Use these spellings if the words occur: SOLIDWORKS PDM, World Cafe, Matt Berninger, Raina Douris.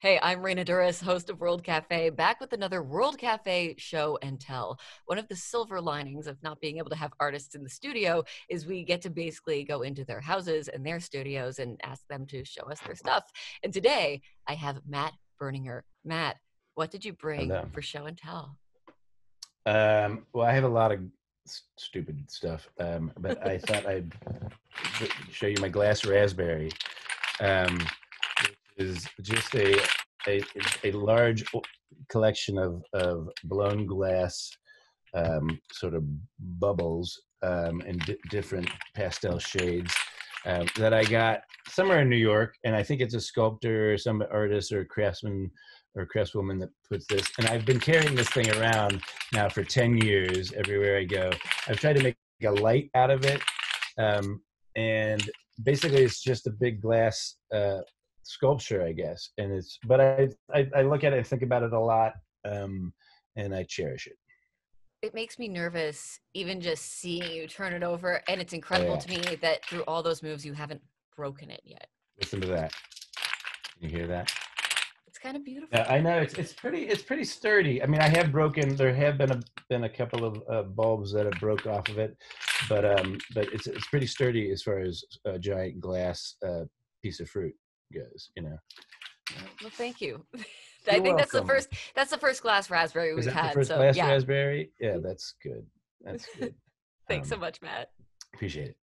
Hey, I'm Raina Douris, host of World Cafe, back with another World Cafe show and tell. One of the silver linings of not being able to have artists in the studio is we get to basically go into their houses and their studios and ask them to show us their stuff. And today I have Matt Berninger. Matt, what did you bring for show and tell? Well, I have a lot of stupid stuff, but I thought I'd show you my glass raspberry. Is just a large collection of blown glass sort of bubbles in different pastel shades that I got somewhere in New York, and I think it's a sculptor or some artist or craftsman or craftswoman that puts this. And I've been carrying this thing around now for 10 years everywhere I go. I've tried to make a light out of it, and basically it's just a big glass sculpture, I guess, and it's. But I look at it, I think about it a lot, and I cherish it. It makes me nervous, even just seeing you turn it over, and it's incredible to me that through all those moves, you haven't broken it yet. Listen to that. You hear that? It's kind of beautiful. Yeah, I know it's pretty sturdy. I mean, I have broken. There have been a couple of bulbs that have broke off of it, but it's pretty sturdy as far as a giant glass piece of fruit goes, you know. Well, thank you. I think that's the first glass raspberry we've had. The first glass raspberry? Yeah, that's good. That's good. Thanks so much, Matt. Appreciate it.